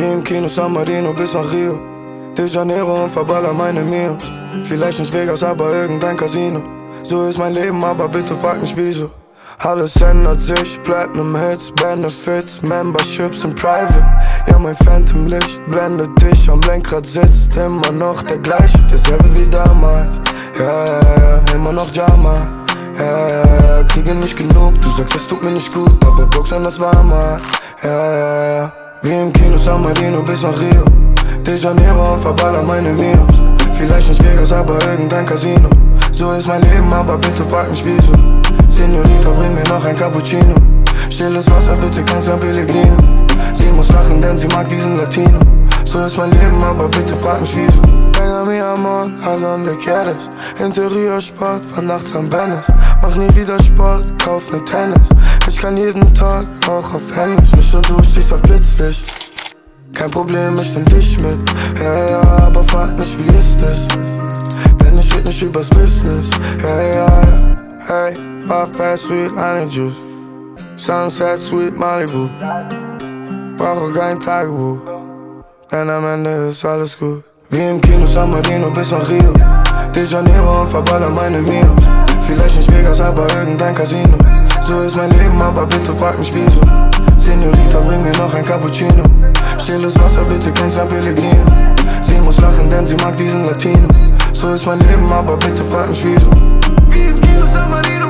Hier im Kino, San Marino bis nach Rio de Janeiro und verballer meine Mios. Vielleicht nicht Vegas, aber irgendein Casino. So ist mein Leben, aber bitte frag nicht wieso. Alles ändert sich, Platinum Hits, Benefits, Memberships in Private. Ja, mein Phantom-Licht blendet dich, am Lenkrad sitzt immer noch der gleiche. Derselbe wie damals, ja, ja, ja, immer noch Jama. Ja, ja, ja, kriege nicht genug, du sagst, es tut mir nicht gut, aber Boxen, das war mal, ja, ja, ja. Wie im Kino, San Marino bis nach Rio de Janeiro und verballer meine Mios. Vielleicht nicht Vegas, aber irgendein Casino. So ist mein Leben, aber bitte frag nicht wieso. Señorita, bring mir noch ein Cappuccino. Stilles Wasser, bitte kein San Pellegrino. Sie muss lachen, denn sie mag diesen Latino. So ist mein Leben, aber bitte frag mich wieso. Venga mi amor, a donde quieres. Interiorsport, von nachts am Venice. Mach nie wieder Sport, kauf ne Tennis. Ich kann jeden Tag, auch auf Englisch. Mich und du stehst auf Blitzlicht. Kein Problem, ich nehm dich mit. Ja, ja, aber frag nicht, wie ist es? Denn ich red nicht übers Business. Ja, ja, ja. Hey, puff pass, sweet honey juice. Sunset, sweet Malibu. Brauche kein Tagebuch, denn am Ende ist alles gut. Wie im Kino, San Marino bis nach Rio de Janeiro und verballer meine Mios. Vielleicht nicht Vegas, aber irgendein Casino. So ist mein Leben, aber bitte frag mich wieso. Señorita, bring mir noch ein Cappuccino. Stilles Wasser, bitte kein San Pellegrino. Sie muss lachen, denn sie mag diesen Latino. So ist mein Leben, aber bitte frag mich wieso. Wie im Kino, San Marino.